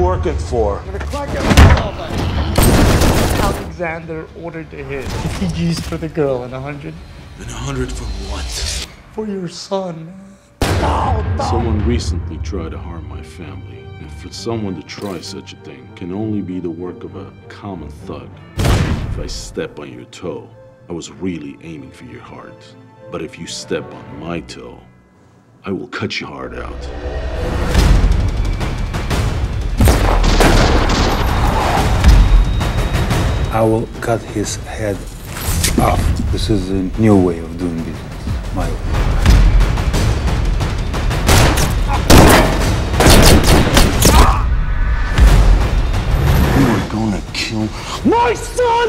working for? Alexander ordered a hit. 50 G's for the girl and 100. And 100 for what? For your son. No. Someone recently tried to harm my family. And for someone to try such a thing can only be the work of a common thug. If I step on your toe, I was really aiming for your heart. But if you step on my toe, I will cut your heart out. I will cut his head off. This is a new way of doing business, my way. You are gonna kill my son!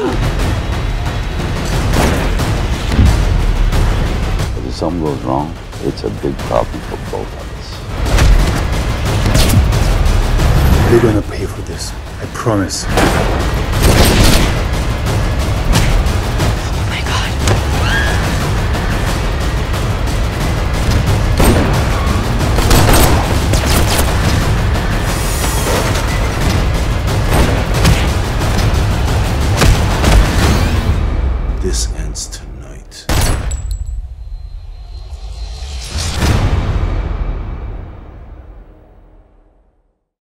But if something goes wrong, it's a big problem for both of us. They're gonna pay for this, I promise. This ends tonight.